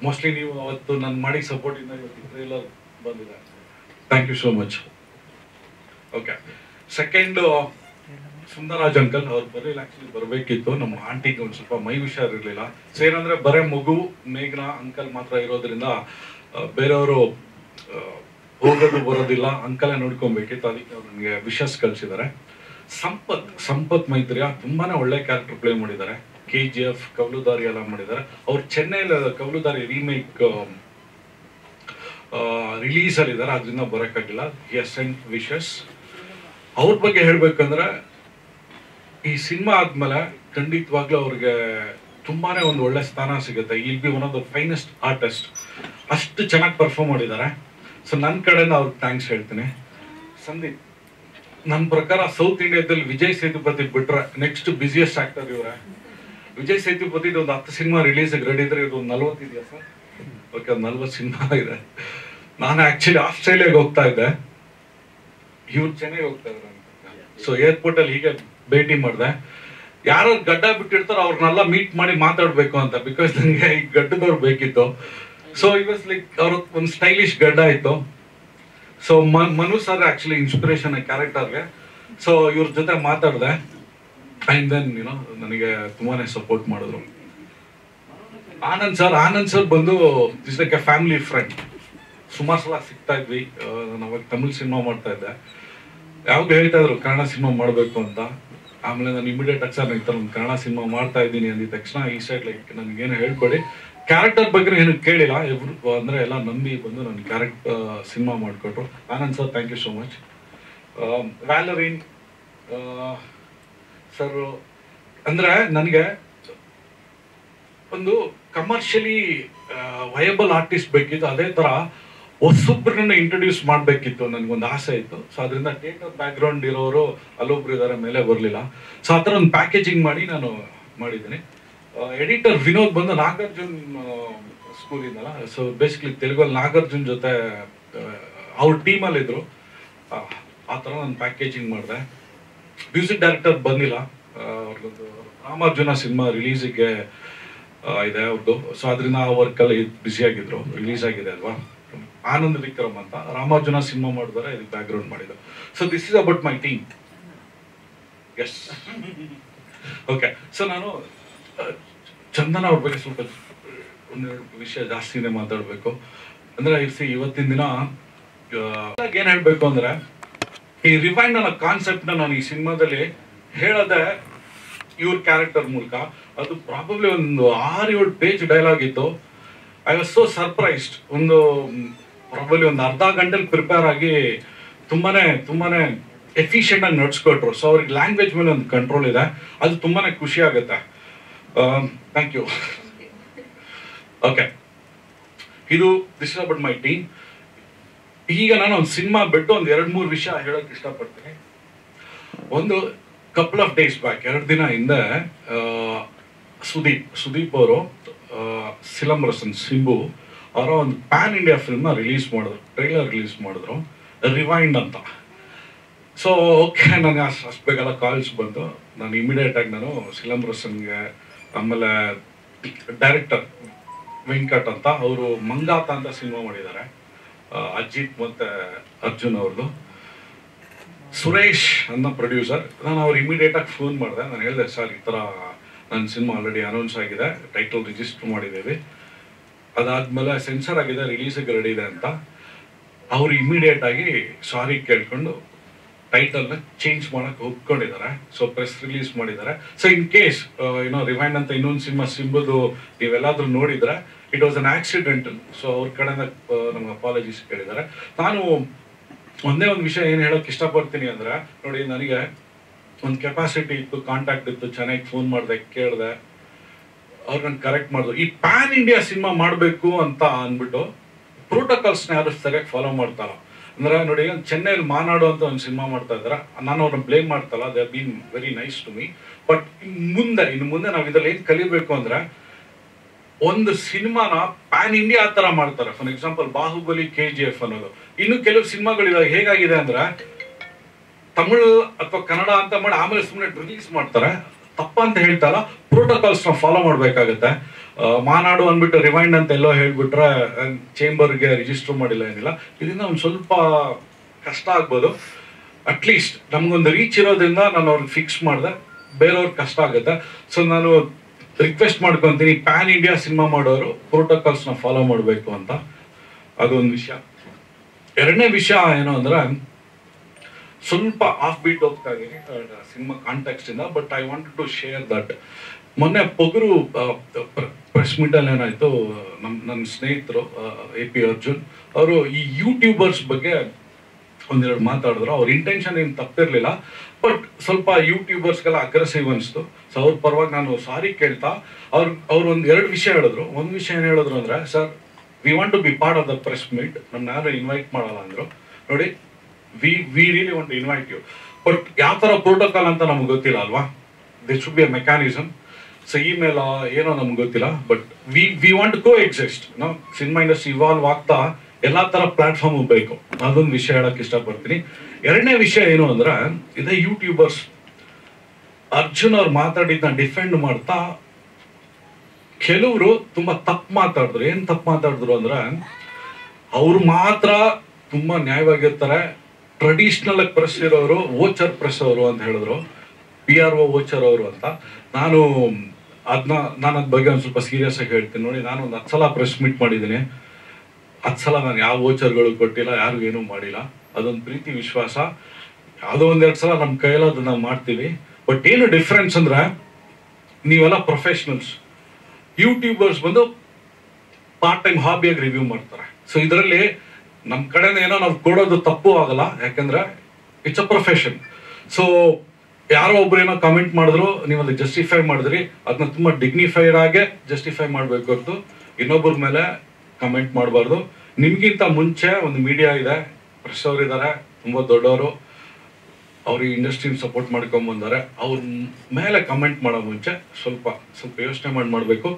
ಮೋಸ್ಟ್ಲಿ ನೀವು ಅವತ್ತು ನನ್ನ ಮಾಡಿ ಸಪೋರ್ಟಿಂದ ಇವತ್ತು ಟ್ರೇಲರ್ ಬಂದಿದೆ thank you so much okay second Sundaraj uncle ಅವ್ರು ಬರಲಿಲ್ಲ ಆ್ಯಕ್ಚುಲಿ ಬರಬೇಕಿತ್ತು ನಮ್ಮ ಆಂಟಿಗೆ ಒಂದು ಸ್ವಲ್ಪ ಮೈ ಹುಷಾರಿರಲಿಲ್ಲ ಸೊ ಏನಂದರೆ ಬರೀ ಮಗು ಮೇಘ್ನಾ ಅಂಕಲ್ ಮಾತ್ರ ಇರೋದ್ರಿಂದ ಬೇರೆಯವರು ಹೋಗೋದು ಬರೋದಿಲ್ಲ ಅಂಕಲೇ ನೋಡ್ಕೊಂಡ್ಬಿಟ್ಟಿತ್ತು. ಅದಕ್ಕೆ ಅವರು ನನಗೆ ವಿಶಸ್ ಕಳಿಸಿದ್ದಾರೆ. ಸಂಪತ್ ಸಂಪತ್ ಮೈತ್ರಿಯ ತುಂಬಾನೇ ಒಳ್ಳೆ ಕ್ಯಾರೆಕ್ಟರ್ ಪ್ಲೇ ಮಾಡಿದ್ದಾರೆ. ಕೆ ಜಿ ಎಫ್ ಕವಲುದಾರಿ ಎಲ್ಲ ಮಾಡಿದ್ದಾರೆ. ಅವ್ರು ಚೆನ್ನೈಲಿ ಕವಲುದಾರಿ ರೀಮೇಕ್ ರಿಲೀಸಲ್ಲಿದ್ದಾರೆ, ಅದರಿಂದ ಬರೋಕ್ಕಾಗಿಲ್ಲ. ಎಸ್ ಅಂಡ್ ವಿಶಸ್ ಅವ್ರ ಬಗ್ಗೆ ಹೇಳಬೇಕಂದ್ರೆ ಈ ಸಿನಿಮಾ ಆದಮೇಲೆ ಖಂಡಿತವಾಗ್ಲೂ ಅವ್ರಿಗೆ ತುಂಬಾನೇ ಒಂದು ಒಳ್ಳೆ ಸ್ಥಾನ ಸಿಗುತ್ತೆ. Will be one of the finest artist. ಅಷ್ಟು ಚೆನ್ನಾಗಿ ಪರ್ಫಾರ್ಮ್ ಮಾಡಿದ್ದಾರೆ. ಸೊ ನನ್ನ ಕಡೆಯಿಂದ ಅವ್ರಿಗೆ ಥ್ಯಾಂಕ್ಸ್ ಹೇಳ್ತೀನಿ. ಸಂದೀಪ್, ನನ್ನ ಪ್ರಕಾರ ಸೌತ್ ಇಂಡಿಯಾದಲ್ಲಿ ವಿಜಯ್ ಸೇತುಪತಿ ಬಿಟ್ರೆ ನೆಕ್ಸ್ಟ್ ಬಿಸಿಯೆಸ್ಟ್ ಆಕ್ಟರ್ ಇವರೇ. ವಿಜಯ್ ಸೇತುಪತಿ ಒಂದು ಹತ್ತು ಸಿನಿಮಾ ರಿಲೀಸಿಗೆ ರೆಡಿ ಇದ್ರೆ ಇದು ನಲ್ವತ್ತು ಇದೆಯಾ ಸರ್? ಓಕೆ, ನಲ್ವತ್ತು ಸಿನಿಮಾ ಇದೆ. ನಾನು ಆಕ್ಚುಲಿ ಆಸ್ಟ್ರೇಲಿಯಾಗೆ ಹೋಗ್ತಾ ಇದ್ದೆ, ಇವ್ರು ಚೆನ್ನಾಗಿ ಹೋಗ್ತಾ ಇದ್ರು. ಸೊ ಏರ್ಪೋರ್ಟಲ್ಲಿ ಹೀಗೆ ಭೇಟಿ ಮಾಡಿದೆ. ಯಾರು ಗಡ್ಡ ಬಿಟ್ಟಿರ್ತಾರೋ ಅವ್ರನ್ನೆಲ್ಲ ಮೀಟ್ ಮಾಡಿ ಮಾತಾಡ್ಬೇಕು ಅಂತ, ಬಿಕಾಸ್ ನನಗೆ ಈ ಗಡ್ಡದವ್ರು ಬೇಕಿತ್ತು. ಸೊ ಇವಸ್ ಲೈಕ್ ಅವ್ರ ಒಂದು ಸ್ಟೈಲಿಶ್ ಗಡ್ಡ ಇತ್ತು. So Manu sir actually inspiration ಕ್ಯಾರೆಕ್ಟರ್ಗೆ. ಸೊ ಇವ್ರ ಜೊತೆ ಮಾತಾಡಿದೆ, ಆ್ಯಂಡ್ ದೆನ್ ಯುನೋ ನನಗೆ ತುಂಬಾನೇ ಸಪೋರ್ಟ್ ಮಾಡಿದ್ರು. ಆನಂದ್ ಸರ್ ಆನಂದ್ ಸರ್ ಬಂದು is like a family friend. ಸುಮಾರು ಸಲ ಸಿಗ್ತಾ ಇದ್ವಿ. ನಾನು ಅವಾಗ ತಮಿಳ್ ಸಿನಿಮಾ ಮಾಡ್ತಾ ಇದ್ದೆ. ಯಾವಾಗ ಹೇಳ್ತಾ ಇದ್ರು ಕನ್ನಡ ಸಿನಿಮಾ ಮಾಡಬೇಕು ಅಂತ. ಆಮೇಲೆ ನಾನು ಇಮಿಡಿಯೇಟ್ ಆಗಿ ಸರ್ ನನಗೆ ಥರ ಒಂದು ಕನ್ನಡ ಸಿನಿಮಾ ಮಾಡ್ತಾ ಇದ್ದೀನಿ ಅಂದಿದ ತಕ್ಷಣ ಈ ಸೈಡ್ ಲೈಕ್ ನನಗೇನು ಹೇಳ್ಕೊಡಿ, ಕ್ಯಾರೆಕ್ಟರ್ ಬಗ್ಗೆ ಏನು ಕೇಳಿಲ್ಲ. ಎವ್ರು ಅಂದರೆ ಎಲ್ಲ ನಂಬಿ ಬಂದು ನನ್ನ ಕ್ಯಾರೆಕ್ಟರ್ ಸಿನಿಮಾ ಮಾಡಿಕೊಟ್ರು. Anand sir thank you so much. ವ್ಯಾಲರಿನ್ ಸರ್ ಅಂದರೆ ನನಗೆ ಒಂದು ಕಮರ್ಷಿಯಲಿ ವಯಬಲ್ ಆರ್ಟಿಸ್ಟ್ ಬೇಕಿತ್ತು. ಅದೇ ಥರ ಹೊಸೊಬ್ಬರನ್ನ ಇಂಟ್ರೊಡ್ಯೂಸ್ ಮಾಡಬೇಕಿತ್ತು, ನನಗೊಂದು ಆಸೆ ಇತ್ತು. ಸೊ ಅದರಿಂದ ಥಿಯೇಟರ್ ಬ್ಯಾಕ್ಗ್ರೌಂಡ್ ಇರೋರು ಅಲ್ಲೊಬ್ರು ಇದ್ದಾರೆ, ಮೇಲೆ ಬರಲಿಲ್ಲ. ಸೊ ಆ ಥರ ಒಂದು ಪ್ಯಾಕೇಜಿಂಗ್ ಮಾಡಿ ನಾನು ಮಾಡಿದ್ದೀನಿ. ಎಡಿಟರ್ ವಿನೋದ್ ಬಂದು ನಾಗಾರ್ಜುನ್ ಸ್ಕೂಲ್ ಇದಲ್ಲ, ಸೊ ಬೇಸಿಕಲಿ ತೆಲುಗಲ್ಲಿ ನಾಗಾರ್ಜುನ್ ಜೊತೆ ಅವ್ರ ಟೀಮಲ್ಲಿದ್ದರು. ಆ ಥರ ನಾನು ಪ್ಯಾಕೇಜಿಂಗ್ ಮಾಡಿದೆ. ಮ್ಯೂಸಿಕ್ ಡೈರೆಕ್ಟರ್ ಬಂದಿಲ್ಲ. ಅವ್ರಿಗೊಂದು ರಾಮಾರ್ಜುನ ಸಿನಿಮಾ ರಿಲೀಸಿಗೆ ಇದೆ ಅವ್ರದ್ದು. ಸೊ ಅದರಿಂದ ಆ ವರ್ಕಲ್ಲಿ ಬ್ಯುಸಿಯಾಗಿದ್ದರು. ರಿಲೀಸ್ ಆಗಿದೆ ಅಲ್ವಾ. ಆನಂದ್ ವಿಕ್ರಮ್ ಅಂತ ರಾಮಾರ್ಜುನ ಸಿನಿಮಾ ಮಾಡಿದಾರೆ, ಇದಕ್ಕೆ ಬ್ಯಾಕ್ ಗ್ರೌಂಡ್ ಮಾಡಿದ್ರು. So this is about my team. Yes, okay. So ನಾನು ಚಂದನ ಅವ್ರ ಬಗ್ಗೆ ಸ್ವಲ್ಪ ಒಂದೆರಡು ವಿಷಯ ಜಾಸ್ತಿನೇ ಮಾತಾಡಬೇಕು. ಅಂದರೆ ಇರ್ಸಿ ಇವತ್ತಿನ ದಿನ ಏನು ಹೇಳಬೇಕು ಅಂದರೆ ಈ ರಿವೈಂಡ್ ಅನ್ನೋ ಕಾನ್ಸೆಪ್ಟ್ನ ನಾನು ಈ ಸಿನಿಮಾದಲ್ಲಿ ಹೇಳದೆ ಇವ್ರ ಕ್ಯಾರೆಕ್ಟರ್ ಮೂಲಕ. ಅದು ಪ್ರಾಬಬ್ಲಿ ಒಂದು ಆರು ಏಳು ಪೇಜ್ ಡೈಲಾಗ್ ಇತ್ತು. I was so surprised. ಒಂದು ಪ್ರಾಬಬ್ಲಿ ಒಂದು ಅರ್ಧ ಗಂಟೆಲಿ ಪ್ರಿಪೇರ್ ಆಗಿ ತುಂಬಾ ತುಂಬಾ ಎಫಿಷಿಯೆಂಟಾಗಿ ನಡ್ಸ್ಕೊಟ್ರು. ಸೊ ಅವ್ರಿಗೆ ಲ್ಯಾಂಗ್ವೇಜ್ ಮೇಲೆ ಒಂದು ಕಂಟ್ರೋಲ್ ಇದೆ, ಅದು ತುಂಬಾ ಖುಷಿ ಆಗುತ್ತೆ. Thank you. ಓಕೆ, ಇದು this is about my team. ಈಗ ನಾನು ಒಂದು ಸಿನಿಮಾ ಬಿಟ್ಟು ಒಂದು ಎರಡು ಮೂರು ವಿಷಯ ಹೇಳೋಕ್ಕೆ ಇಷ್ಟಪಡ್ತೀನಿ. ಒಂದು, ಕಪಲ್ ಆಫ್ ಡೇಸ್ ಬ್ಯಾಕ್, ಎರಡು ದಿನ ಹಿಂದೆ ಸುದೀಪ್ ಸುದೀಪ್ ಅವರು ಸಿಲಂ ರಸನ್ ಸಿಂಬು ಅವರ ಒಂದು ಪ್ಯಾನ್ ಇಂಡಿಯಾ ಫಿಲ್ಮ್ನ ರಿಲೀಸ್ ಮಾಡಿದ್ರು, ಟ್ರೈಲರ್ ರಿಲೀಸ್ ಮಾಡಿದ್ರು, ರಿವೈಂಡ್ ಅಂತ. ಸೊ ಓಕೆ, ನನಗೆ ಅಷ್ಟು ಅಷ್ಟು ಬೇಗೆಲ್ಲ ಕಾಲ್ಸ್ ಬಂತು. ನಾನು ಇಮಿಡಿಯೇಟಾಗಿ ನಾನು ಸಿಲಂ ರಸನ್ಗೆ, ಆಮೇಲೆ ಡೈರೆಕ್ಟರ್ ವೆಂಕಟ್ ಅಂತ, ಅವರು ಮಂಗಾತ ಅಂತ ಸಿನಿಮಾ ಮಾಡಿದ್ದಾರೆ, ಅಜಿತ್ ಮತ್ತು ಅರ್ಜುನ್ ಅವ್ರದ್ದು. ಸುರೇಶ್ ಅನ್ನ ಪ್ರೊಡ್ಯೂಸರ್. ನಾನು ಅವ್ರು ಇಮಿಡಿಯೇಟಾಗಿ ಫೋನ್ ಮಾಡಿದೆ. ನಾನು ಹೇಳಿದೆ, ಸರ್ ಈ ಥರ ನನ್ನ ಸಿನಿಮಾ ಆಲ್ರೆಡಿ ಅನೌನ್ಸ್ ಆಗಿದೆ, ಟೈಟಲ್ ರಿಜಿಸ್ಟರ್ ಮಾಡಿದ್ದೀವಿ, ಅದಾದಮೇಲೆ ಸೆನ್ಸರ್ ಆಗಿದೆ, ರಿಲೀಸಿಗೆ ರೆಡಿ ಇದೆ ಅಂತ. ಅವರು ಇಮಿಡಿಯೇಟಾಗಿ ಸಾರಿ ಕೇಳ್ಕೊಂಡು ಟೈಟಲ್ನ ಚೇಂಜ್ ಮಾಡೋಕ್ಕೆ ಒಪ್ಕೊಂಡಿದ್ದಾರೆ. ಸೊ ಪ್ರೆಸ್ ರಿಲೀಸ್ ಮಾಡಿದ್ದಾರೆ. ಸೊ ಇನ್ ಕೇಸ್ ಏನೋ ರಿವೈಂಡ್ ಅಂತ ಇನ್ನೊಂದು ಸಿನಿಮಾ ಸಿಂಬುದು ನೀವೆಲ್ಲಾದರೂ ನೋಡಿದರೆ it was an accidental. So ಅವ್ರ ಕಡೆಯಿಂದ ನಮ್ಗೆ ಅಪಾಲಜೀಸ್ ಕೇಳಿದ್ದಾರೆ. ನಾನು ಒಂದೇ ಒಂದು ವಿಷಯ ಏನು ಹೇಳೋಕ್ಕೆ ಇಷ್ಟಪಡ್ತೀನಿ ಅಂದರೆ, ನೋಡಿ, ನನಗೆ ಒಂದು ಕೆಪಾಸಿಟಿ ಇತ್ತು, ಕಾಂಟ್ಯಾಕ್ಟ್ ಇತ್ತು, ಚೆನ್ನಾಗಿ ಫೋನ್ ಮಾಡಿದೆ, ಕೇಳಿದೆ, ಅವ್ರು ನಾನು ಕರೆಕ್ಟ್ ಮಾಡಿದ್ರು. ಈ ಪ್ಯಾನ್ ಇಂಡಿಯಾ ಸಿನಿಮಾ ಮಾಡಬೇಕು ಅಂತ ಅಂದ್ಬಿಟ್ಟು ಪ್ರೋಟೋಕಾಲ್ಸ್ನ ಯಾರು ಸರಿಯಾಗಿ ಫಾಲೋ ಮಾಡ್ತಾರೋ, ಅಂದರೆ ನೋಡಿ, ಚೆನ್ನೈಲಿ ಮಾನಾಡು ಅಂತ ಒಂದು ಸಿನಿಮಾ ಮಾಡ್ತಾ ಇದ್ದಾರೆ. ನಾನು ಅವ್ರನ್ನ ಬ್ಲೇಮ್ ಮಾಡ್ತಲ್ಲ, they have been very nice to me. But ಇನ್ನು ಮುಂದೆ ಇನ್ನು ಮುಂದೆ ನಾವು ಇದರಲ್ಲಿ ಏನು ಕಲಿಬೇಕು ಅಂದರೆ, ಒಂದು ಸಿನಿಮಾನ ಪ್ಯಾನ್ ಇಂಡಿಯಾ ಆ ಥರ ಮಾಡ್ತಾರೆ. For example Baahubali, K G F ಅನ್ನೋದು. ಇನ್ನು ಕೆಲವು ಸಿನಿಮಾಗಳಿವಾಗ ಹೇಗಾಗಿದೆ ಅಂದರೆ, ತಮಿಳು ಅಥವಾ ಕನ್ನಡ ಅಂತ ಮಾಡಿ ಆಮೇಲೆ ಸುಮ್ಮನೆ ರಿಲೀಸ್ ಮಾಡ್ತಾರೆ. ತಪ್ಪಂತ ಹೇಳ್ತಾರಲ್ಲ, ಪ್ರೋಟೋಕಾಲ್ಸ್ನ ಫಾಲೋ ಮಾಡಬೇಕಾಗತ್ತೆ. ಮಾನಾಡು ಅಂದ್ಬಿಟ್ಟು ರಿವೈಂಡ್ ಅಂತ ಎಲ್ಲೋ ಹೇಳ್ಬಿಟ್ರೆ ಚೇಂಬರ್ಗೆ ರಿಜಿಸ್ಟರ್ ಮಾಡಿಲ್ಲ, ಏನಿಲ್ಲ. ಇದರಿಂದ ಒಂದು ಸ್ವಲ್ಪ ಕಷ್ಟ ಆಗ್ಬೋದು. ಅಟ್ಲೀಸ್ಟ್ ನಮಗೊಂದು ರೀಚ್ ಇರೋದ್ರಿಂದ ನಾನು ಅವ್ರಿಗೆ ಫಿಕ್ಸ್ ಮಾಡಿದೆ, ಬೇರೆಯವ್ರಿಗೆ ಕಷ್ಟ ಆಗುತ್ತೆ. ಸೊ ನಾನು ರಿಕ್ವೆಸ್ಟ್ ಮಾಡ್ಕೊತೀನಿ, ಪ್ಯಾನ್ ಇಂಡಿಯಾ ಸಿನಿಮಾ ಮಾಡೋರು ಪ್ರೋಟೋಕಾಲ್ಸ್ನ ಫಾಲೋ ಮಾಡಬೇಕು ಅಂತ. ಅದೊಂದು ವಿಷಯ. ಎರಡನೇ ವಿಷಯ ಏನು ಅಂದ್ರೆ ಸ್ವಲ್ಪ ಆಫ್ ಬೀಟ್ ಹೋಗ್ತಾ ಇದೀನಿ ಸಿನಿಮಾ ಕಾಂಟೆಕ್ಸ್ಟ್ ಇಂದ, but I wanted to share that. ಮೊನ್ನೆ ಪೊಗರು ಪ್ರೆಸ್ ಮೀಟಲ್ಲಿ ಏನಾಯ್ತು, ನಮ್ಮ ನನ್ನ ಸ್ನೇಹಿತರು ಎ ಪಿ ಅರ್ಜುನ್ ಅವರು ಈ ಯೂಟ್ಯೂಬರ್ಸ್ ಬಗ್ಗೆ ಒಂದೆರಡು ಮಾತಾಡಿದ್ರು. ಅವ್ರ ಇಂಟೆನ್ಷನ್ ಏನು ತಪ್ಪಿರಲಿಲ್ಲ, ಬಟ್ ಸ್ವಲ್ಪ ಯೂಟ್ಯೂಬರ್ಸ್ಗೆಲ್ಲ ಅಗ್ರೆಸಿವ್ ಅನಿಸ್ತು. ಸೊ ಅವ್ರ ಪರವಾಗಿ ನಾನು ಸಾರಿ ಕೇಳ್ತಾ ಅವ್ರು ಅವ್ರು ಒಂದು ಎರಡು ವಿಷಯ ಹೇಳಿದ್ರು. ಒಂದು ವಿಷಯ ಏನು ಹೇಳಿದ್ರು ಅಂದರೆ, sir we want to be part of the press meet, ನನ್ನ ಯಾರು ಇನ್ವೈಟ್ ಮಾಡಲ್ಲ ಅಂದರು. ನೋಡಿ, we we really want to invite you, but ಯಾವ ಥರ ಪ್ರೋಟೋಕಾಲ್ ಅಂತ ನಮ್ಗೆ ಗೊತ್ತಿಲ್ಲ ಅಲ್ವಾ. This should be a mechanism. So ಇಮೇಲ ಏನೋ ನಮ್ಗೆ ಗೊತ್ತಿಲ್ಲ, but we we want coexist. ನಾವು ಸಿನಿಮಾ ಇಂಡಸ್ಟ್ರಿ ಇವಾಲ್ವ್ ಆಗ್ತಾ ಎಲ್ಲ ಥರ ಪ್ಲಾಟ್ಫಾರ್ಮು ಬೇಕು. ಅದೊಂದು ವಿಷಯ ಹೇಳಕ್ಕೆ ಇಷ್ಟಪಡ್ತೀನಿ. ಎರಡನೇ ವಿಷಯ ಏನು ಅಂದ್ರೆ, ಇದೇ ಯೂಟ್ಯೂಬರ್ಸ್ ಅರ್ಜುನ್ ಅವ್ರು ಮಾತಾಡಿದ್ದನ್ನ ಡಿಫೆಂಡ್ ಮಾಡ್ತಾ ಕೆಲವರು ತುಂಬ ತಪ್ಪು ಮಾತಾಡಿದ್ರು. ಏನು ತಪ್ಪು ಮಾತಾಡಿದ್ರು ಅಂದ್ರೆ, ಅವರು ಮಾತ್ರ ತುಂಬ ನ್ಯಾಯವಾಗಿರ್ತಾರೆ, ಟ್ರೆಡಿಷ್ನಲ್ ಆಗಿ ಪ್ರೆಸ್ ಇರೋರು ವೋಚರ್ ಪ್ರೆಸ್ ಅವರು ಅಂತ ಹೇಳಿದ್ರು, ಪಿ ಆರ್ ಒ ವೋಚರ್ ಅವರು ಅಂತ. ನಾನು ಅದನ್ನ ನಾನು ಅದ್ರ ಬಗ್ಗೆ ಒಂದು ಸ್ವಲ್ಪ ಸೀರಿಯಸ್ ಆಗಿ ಹೇಳ್ತೀನಿ. ನೋಡಿ, ನಾನು ಒಂದು ಹತ್ತು ಸಲ ಪ್ರೆಸ್ ಮೀಟ್ ಮಾಡಿದ್ದೀನಿ. ಹತ್ತು ಸಲ ನಾನು ಯಾವ ವೋಚರ್ಗಳು ಕೊಟ್ಟಿಲ್ಲ, ಯಾರಿಗೂ ಏನೂ ಮಾಡಿಲ್ಲ. ಅದೊಂದು ಪ್ರೀತಿ ವಿಶ್ವಾಸ. ಯಾವುದೋ ಒಂದೆರಡು ಸಲ ನಮ್ಮ ಕೈಯಲ್ಲಿ ಅದನ್ನ ಮಾಡ್ತೀವಿ. ಬಟ್ ಏನು ಡಿಫ್ರೆನ್ಸ್ ಅಂದರೆ, ನೀವೆಲ್ಲ ಪ್ರೊಫೆಷ್ನಲ್ಸ್, ಯೂಟ್ಯೂಬರ್ಸ್ ಬಂದು ಪಾರ್ಟ್ ಟೈಮ್ ಹಾಬಿಯಾಗಿ ರಿವ್ಯೂ ಮಾಡ್ತಾರೆ. ಸೊ ಇದರಲ್ಲಿ ನಮ್ಮ ಕಡೆನೇ ಏನೋ ನಾವು ಕೊಡೋದು ತಪ್ಪು ಆಗಲ್ಲ, ಯಾಕೆಂದರೆ ಇಟ್ಸ್ ಅ ಪ್ರೊಫೆಷನ್. ಸೊ ಯಾರೋ ಒಬ್ರು ಏನೋ ಕಮೆಂಟ್ ಮಾಡಿದ್ರು, ನೀವು ಅಲ್ಲಿ ಜಸ್ಟಿಫೈ ಮಾಡಿದ್ರಿ, ಅದನ್ನ ತುಂಬ ಡಿಗ್ನಿಫೈಡ್ ಆಗೇ ಜಸ್ಟಿಫೈ ಮಾಡಬೇಕು ಹೊರತು ಇನ್ನೊಬ್ಬರ ಮೇಲೆ ಕಮೆಂಟ್ ಮಾಡಬಾರ್ದು. ನಿಮಗಿಂತ ಮುಂಚೆ ಒಂದು ಮೀಡಿಯಾ ಇದೆ, ಪ್ರೆಸ್ ಅವರು ಇದ್ದಾರೆ, ತುಂಬ ದೊಡ್ಡವರು, ಅವ್ರಿಗೆ ಇಂಡಸ್ಟ್ರಿನ ಸಪೋರ್ಟ್ ಮಾಡ್ಕೊಂಬಂದಾರೆ. ಅವ್ರ ಮೇಲೆ ಕಮೆಂಟ್ ಮಾಡೋ ಮುಂಚೆ ಸ್ವಲ್ಪ ಸ್ವಲ್ಪ ಯೋಚನೆ ಮಾಡಿ ಮಾಡಬೇಕು.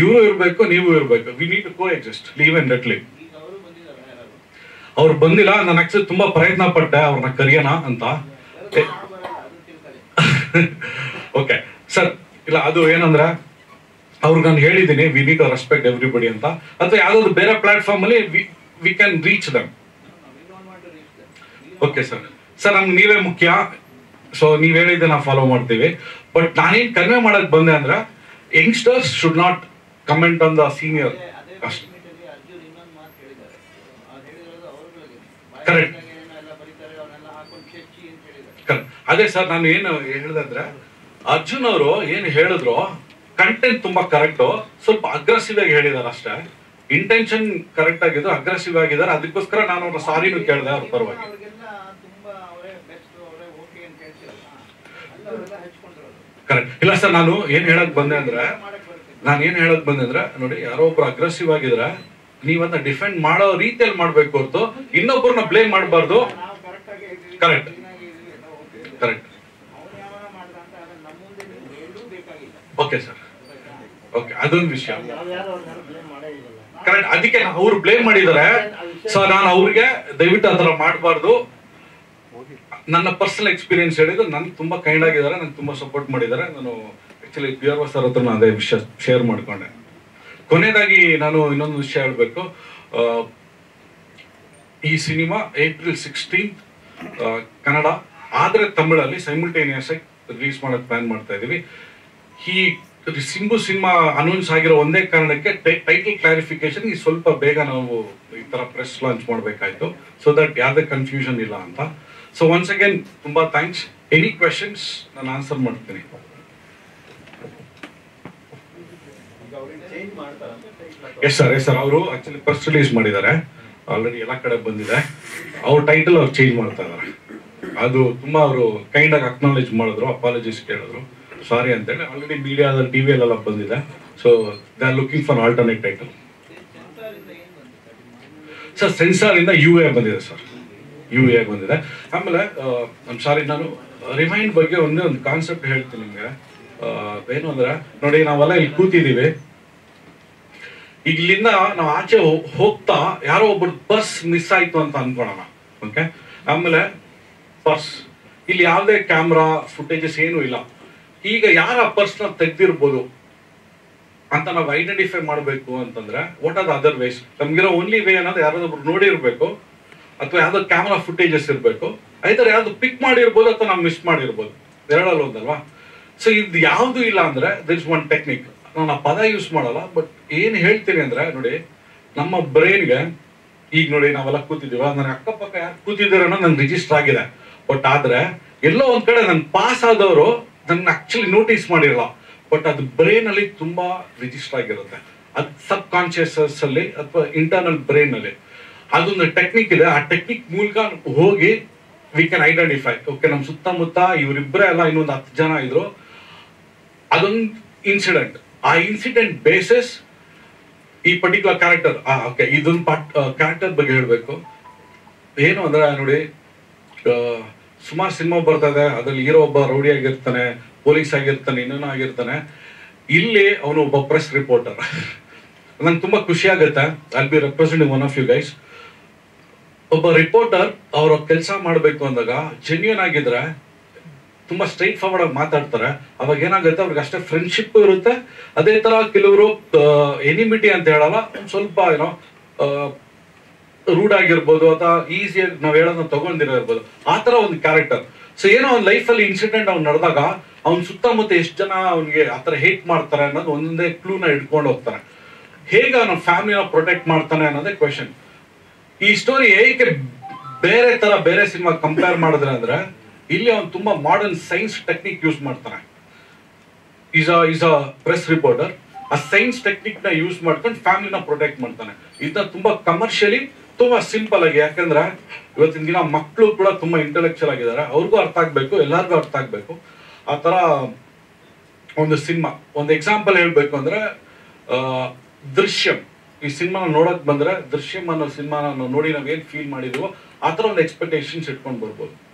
ಇವರು ಇರಬೇಕು, ನೀವು ಇರಬೇಕು. We need to coexist, live and let live. ಅವ್ರು ಬಂದಿಲ್ಲ, ನಾನು ಆಕ್ಚುಲಿ ತುಂಬ ಪ್ರಯತ್ನ ಪಟ್ಟೆ ಅವ್ರನ್ನ ಕರೆಯೋಣ ಅಂತ. ಓಕೆ ಸರ್, ಇಲ್ಲ ಅದು ಏನಂದ್ರೆ, ಅವ್ರಿಗೆ ನಾನು ಹೇಳಿದ್ದೀನಿ we need to respect everybody ಅಂತ. ಅಥವಾ ಯಾವುದಾದ್ರು ಬೇರೆ ಪ್ಲಾಟ್ಫಾರ್ಮಲ್ಲಿ we we can reach them. Okay sir, sir ನಮ್ಗೆ ನೀವೇ ಮುಖ್ಯ. ಸೊ ನೀವು ಹೇಳಿದ್ದೆ ನಾವು ಫಾಲೋ ಮಾಡ್ತೀವಿ. ಬಟ್ ನಾನೇನು ಕನ್ವೆ ಮಾಡೋಕ್ಕೆ ಬಂದೆ ಅಂದರೆ, youngsters should not comment on the senior. ಅಷ್ಟೇ, ಕರೆಕ್ಟ್ ಕರೆಕ್ಟ್. ಅದೇ ಸರ್, ನಾನು ಏನು ಹೇಳಿದ್ರೆ, ಅರ್ಜುನ್ ಅವರು ಏನು ಹೇಳಿದ್ರು, ಕಂಟೆಂಟ್ ತುಂಬ ಕರೆಕ್ಟು, ಸ್ವಲ್ಪ ಅಗ್ರೆಸಿವ್ ಆಗಿ ಹೇಳಿದ್ದಾರೆ ಅಷ್ಟೇ. ಇಂಟೆನ್ಷನ್ ಕರೆಕ್ಟ್ ಆಗಿದ್ರು, ಅಗ್ರೆಸಿವ್ ಆಗಿದ್ದಾರೆ. ಅದಕ್ಕೋಸ್ಕರ ನಾನು ಅವ್ರ ಸಾರಿನೂ ಕೇಳಿದೆ ಅವ್ರ ಪರವಾಗಿ. ಕರೆಕ್ಟ್. ಇಲ್ಲ ಸರ್, ನಾನು ಏನು ಹೇಳಕ್ ಬಂದೆ ಅಂದ್ರೆ ನಾನು ಏನು ಹೇಳಕ್ ಬಂದೆ ಅಂದ್ರೆ ನೋಡಿ, ಯಾರೋ ಒಬ್ರು ಅಗ್ರೆಸಿವ್ ಆಗಿದ್ರೆ ನೀವನ್ನ ಡಿಫೆಂಡ್ ಮಾಡೋ ರೀತಿಯಲ್ಲಿ ಮಾಡ್ಬೇಕು ಹೊರತು ಇನ್ನೊಬ್ಬರನ್ನ ಬ್ಲೇಮ್ ಮಾಡಬಾರ್ದು. Correct correct. Okay sir, okay, ಅದೊಂದು ವಿಷಯ. ಕರೆಕ್ಟ್. ಅದಕ್ಕೆ ಅವ್ರು ಬ್ಲೇಮ್ ಮಾಡಿದ್ದಾರೆ. ಸೊ ನಾನು ಅವ್ರಿಗೆ ದಯವಿಟ್ಟು ಆ ಥರ ಮಾಡಬಾರ್ದು. ನನ್ನ ಪರ್ಸನಲ್ ಎಕ್ಸ್ಪೀರಿಯನ್ಸ್ ಹೇಳಿದ್ದು, ನನ್ಗೆ ತುಂಬ ಕೈಂಡ್ ಆಗಿದ್ದಾರೆ, ನಂಗೆ ತುಂಬ ಸಪೋರ್ಟ್ ಮಾಡಿದ್ದಾರೆ. ನಾನು actually P R O sir ಹತ್ರ ನಾನು ಅದೇ ವಿಷಯ ಶೇರ್ ಮಾಡಿಕೊಂಡೆ. ಕೊನೆಯದಾಗಿ ನಾನು ಇನ್ನೊಂದು ವಿಷಯ ಹೇಳಬೇಕು. ಈ ಸಿನಿಮಾ ಏಪ್ರಿಲ್ ಸಿಕ್ಸ್ಟೀನ್ತ್ ಕನ್ನಡ, ಆದರೆ ತಮಿಳಲ್ಲಿ ಸೈಮಲ್ಟೇನಿಯಸ್ ಆಗಿ ರಿಲೀಸ್ ಮಾಡೋಕ್ಕೆ ಪ್ಲ್ಯಾನ್ ಮಾಡ್ತಾ ಇದ್ದೀವಿ. ಈ ಸಿಂಗು ಸಿನಿಮಾ ಅನೌನ್ಸ್ ಆಗಿರೋ ಒಂದೇ ಕಾರಣಕ್ಕೆ ಟೈಟಲ್ ಕ್ಲಾರಿಫಿಕೇಶನ್ ಈ ಸ್ವಲ್ಪ ಬೇಗ ನಾವು ಈ ಥರ ಪ್ರೆಸ್ ಲಾಂಚ್ ಮಾಡಬೇಕಾಯ್ತು, ಸೊ ದಟ್ ಯಾವುದೇ ಕನ್ಫ್ಯೂಷನ್ ಇಲ್ಲ ಅಂತ. ಸೊ ಒನ್ಸ್ ಅಗೇನ್ ತುಂಬ ಥ್ಯಾಂಕ್ಸ್. ಎನಿ ಕ್ವೆಶನ್ಸ್ ನಾನು ಆನ್ಸರ್ ಮಾಡ್ತೀನಿ. ಎಸ್ ಸರ್, ಎಸ್ ಸರ್, ಅವರು ಆಕ್ಚುಲಿ ಪ್ರೆಸ್ ರಿಲೀಸ್ ಮಾಡಿದ್ದಾರೆ, ಆಲ್ರೆಡಿ ಎಲ್ಲ ಕಡೆ ಬಂದಿದೆ. ಅವ್ರ ಟೈಟಲ್ ಅವ್ರು ಚೇಂಜ್ ಮಾಡ್ತಾ ಇದ್ದಾರೆ. ಅದು ತುಂಬ ಅವರು ಕೈಂಡಾಗಿ ಅಕ್ನಾಲೇಜ್ ಮಾಡಿದ್ರು, ಅಪಾಲಜೀಸ್ ಕೇಳಿದ್ರು, ಸಾರಿ ಅಂತೇಳಿ. ಆಲ್ರೆಡಿ ಮೀಡಿಯಾದಲ್ಲಿ ಟಿ ವಿಯಲ್ಲೆಲ್ಲ ಬಂದಿದೆ. So they are looking for alternate title. Sir ಸೆನ್ಸಾರಿಂದ ಯು ಎ ಬಂದಿದೆ ಸರ್, ಯು ಎ ಬಂದಿದೆ. ಆಮೇಲೆ ನಮ್ಮ ಸಾರಿ, ನಾನು ರಿಮೈಂಡ್ ಬಗ್ಗೆ ಒಂದೇ ಒಂದು ಕಾನ್ಸೆಪ್ಟ್ ಹೇಳ್ತೀನಿ ನಿಮಗೆ. ಏನು ಅಂದರೆ, ನೋಡಿ ನಾವೆಲ್ಲ ಇಲ್ಲಿ ಕೂತಿದ್ದೀವಿ, ಇಲ್ಲಿಂದ ನಾವು ಆಚೆ ಹೋಗ್ತಾ ಯಾರೋ ಒಬ್ಬರು ಬಸ್ ಮಿಸ್ ಆಯಿತು ಅಂತ ಅಂದ್ಕೊಳೋಣ. ಓಕೆ, ಆಮೇಲೆ ಪರ್ಸ್, ಇಲ್ಲಿ ಯಾವುದೇ ಕ್ಯಾಮ್ರಾ ಫುಟೇಜಸ್ ಏನೂ ಇಲ್ಲ. ಈಗ ಯಾರ ಪರ್ಸ್ನ ತೆಗ್ದಿರ್ಬೋದು ಅಂತ ನಾವು ಐಡೆಂಟಿಫೈ ಮಾಡಬೇಕು ಅಂತಂದ್ರೆ, what are the other ways? ನಮ್ಗಿರೋ ಓನ್ಲಿ ವೇ ಅನ್ನೋದು ಯಾರಾದ್ರೊಬ್ರು ನೋಡಿರ್ಬೇಕು, ಅಥವಾ ಯಾವ್ದೋ ಕ್ಯಾಮ್ರಾ ಫುಟೇಜಸ್ ಇರಬೇಕು, ಐದರ್ ಯಾವ್ದು ಪಿಕ್ ಮಾಡಿರ್ಬೋದು ಅಥವಾ ನಾವು ಮಿಸ್ ಮಾಡಿರ್ಬೋದು. ಎರಡಲ್ಲ ಒಂದಲ್ವಾ? ಸೊ ಇದು ಯಾವುದು ಇಲ್ಲ ಅಂದ್ರೆ, ದಿಸ್ ಒನ್ ಟೆಕ್ನಿಕ್. ನಾನು ಆ ಪದ ಯೂಸ್ ಮಾಡಲ್ಲ, ಬಟ್ ಏನು ಹೇಳ್ತೀನಿ ಅಂದ್ರೆ, ನೋಡಿ ನಮ್ಮ ಬ್ರೈನ್ಗೆ ಈಗ ನೋಡಿ ನಾವೆಲ್ಲ ಕೂತಿದ್ದೀವಿ ನನ್ನ ಅಕ್ಕಪಕ್ಕ ಯಾರು ಕೂತಿದ್ದಾರೆ ಅನ್ನೋ ನನಗೆ ರಿಜಿಸ್ಟರ್ ಆಗಿದೆ ಬಟ್ ಆದ್ರೆ ಎಲ್ಲೋ ಒಂದು ಕಡೆ ನನ್ನ ಪಾಸ್ ಆದವರು ನನ್ನ ಆಕ್ಚುಲಿ ನೋಟಿಸ್ ಮಾಡಿರಲ್ಲ ಬಟ್ ಅದು ಬ್ರೈನ್ ಅಲ್ಲಿ ತುಂಬಾ ರಿಜಿಸ್ಟರ್ ಆಗಿರುತ್ತೆ ಅದು ಸಬ್ ಕಾನ್ಷಿಯಸ್ ಅಲ್ಲಿ ಅಥವಾ ಇಂಟರ್ನಲ್ ಬ್ರೈನ್ ಅಲ್ಲಿ ಅದೊಂದು ಟೆಕ್ನಿಕ್ ಇದೆ ಆ ಟೆಕ್ನಿಕ್ ಮೂಲಕ ಹೋಗಿ ವಿ ಕ್ಯಾನ್ ಐಡೆಂಟಿಫೈ ಓಕೆ ನಮ್ಮ ಸುತ್ತಮುತ್ತ ಇವರಿಬ್ಬರೇ ಅಲ್ಲ ಇನ್ನೊಂದು ಹತ್ತು ಜನ ಇದ್ರು ಅದೊಂದು ಇನ್ಸಿಡೆಂಟ್ ಆ ಇನ್ಸಿಡೆಂಟ್ ಬೇಸಿಸ್ ಈ ಪರ್ಟಿಕ್ಯುಲರ್ ಕ್ಯಾರೆಕ್ಟರ್ ಓಕೆ ಇದೊಂದು ಕ್ಯಾರೆಕ್ಟರ್ ಬಗ್ಗೆ ಹೇಳಬೇಕು ಏನು ಅಂದ್ರೆ ನೋಡಿ ಸುಮಾರು ಸಿನಿಮಾ ಬರ್ತಾ ಇದೆ ಅದ್ರಲ್ಲಿ ಹೀರೋ ಒಬ್ಬ ರೌಡಿ ಆಗಿರ್ತಾನೆ ಪೊಲೀಸ್ ಆಗಿರ್ತಾನೆ ಇನ್ನೂ ಆಗಿರ್ತಾನೆ ಇಲ್ಲಿ ಅವನು ಒಬ್ಬ ಪ್ರೆಸ್ ರಿಪೋರ್ಟರ್ ನಂಗೆ ತುಂಬಾ ಖುಷಿ ಆಗುತ್ತೆ I will be representing one of you guys ಒಬ್ಬ ರಿಪೋರ್ಟರ್ ಅವ್ರ ಕೆಲಸ ಮಾಡಬೇಕು ಅಂದಾಗ ಜೆನ್ಯೂನ್ ಆಗಿದ್ರೆ ತುಂಬಾ ಸ್ಟ್ರೈಟ್ ಫಾರ್ವರ್ಡ್ ಆಗಿ ಮಾತಾಡ್ತಾರೆ ಅವಾಗ ಏನಾಗುತ್ತೆ ಅವ್ರಿಗೆ ಅಷ್ಟೇ ಫ್ರೆಂಡ್ಶಿಪ್ ಇರುತ್ತೆ ಅದೇ ತರ ಕೆಲವರು ಎನಿಮಿಟಿ ಅಂತ ಹೇಳಲ್ಲ ಸ್ವಲ್ಪ ಏನೋ ರೂಡ್ ಆಗಿರ್ಬೋದು ಅಥವಾ ಈಸಿಯಾಗಿ ನಾವ್ ಹೇಳೋದನ್ನ ತಗೊಂಡಿರ್ಬೋದು ಆ ತರ ಒಂದು ಕ್ಯಾರೆಕ್ಟರ್ ಸೊ ಏನೋ ಅವ್ನ ಲೈಫ್ ಅಲ್ಲಿ ಇನ್ಸಿಡೆಂಟ್ ಅವ್ನು ನಡೆದಾಗ ಅವ್ನ ಸುತ್ತಮುತ್ತ ಎಷ್ಟು ಜನ ಅವ್ನಿಗೆ ಆತರ ಹೇಟ್ ಮಾಡ್ತಾರೆ ಅನ್ನೋದು ಒಂದೊಂದೇ ಕ್ಲೂನ ಇಟ್ಕೊಂಡು ಹೋಗ್ತಾರೆ ಹೇಗೆ ಅವನ ಫ್ಯಾಮಿಲಿನ ಪ್ರೊಟೆಕ್ಟ್ ಮಾಡ್ತಾನೆ ಅನ್ನೋದೇ ಕ್ವೆಶನ್ ಈ ಸ್ಟೋರಿ ಹೇಗೆ ಬೇರೆ ತರ ಬೇರೆ ಸಿನಿಮಾ ಕಂಪೇರ್ ಮಾಡಿದ್ರೆ ಅಂದ್ರೆ ಇಲ್ಲಿ ಅವ್ನು ತುಂಬಾ ಮಾಡರ್ನ್ ಸೈನ್ಸ್ ಟೆಕ್ನಿಕ್ ಯೂಸ್ ಮಾಡ್ತಾನೆ is a is a press reporter ಆ ಸೈನ್ಸ್ ಟೆಕ್ನಿಕ್ ನ ಯೂಸ್ ಮಾಡ್ಕೊಂಡು ಫ್ಯಾಮಿಲಿನ ಪ್ರೊಟೆಕ್ಟ್ ಮಾಡ್ತಾನೆ ಇದನ್ನ ತುಂಬಾ ಕಮರ್ಷಿಯಲಿ ತುಂಬಾ ಸಿಂಪಲ್ ಆಗಿ ಯಾಕಂದ್ರೆ ಇವತ್ತಿನ ದಿನ ಮಕ್ಕಳು ಕೂಡ ತುಂಬಾ ಇಂಟೆಲೆಕ್ಚುಯಲ್ ಆಗಿದ್ದಾರೆ ಅವ್ರಿಗೂ ಅರ್ಥ ಆಗ್ಬೇಕು ಎಲ್ಲರಿಗೂ ಅರ್ಥ ಆಗ್ಬೇಕು ಆ ತರ ಒಂದು ಸಿನಿಮಾ ಒಂದು ಎಕ್ಸಾಂಪಲ್ ಹೇಳ್ಬೇಕು ಅಂದ್ರೆ ದೃಶ್ಯಂ ಈ ಸಿನಿಮಾನ ನೋಡಕ್ ಬಂದ್ರೆ ದೃಶ್ಯಂ ಅನ್ನೋ ಸಿನಿಮಾನ ನೋಡಿ ನಾವೇನ್ ಫೀಲ್ ಮಾಡಿದ್ವೋ ಆ ತರ ಒಂದು ಎಕ್ಸ್ಪೆಕ್ಟೇಷನ್ಸ್ ಇಟ್ಕೊಂಡು ಬರ್ಬೋದು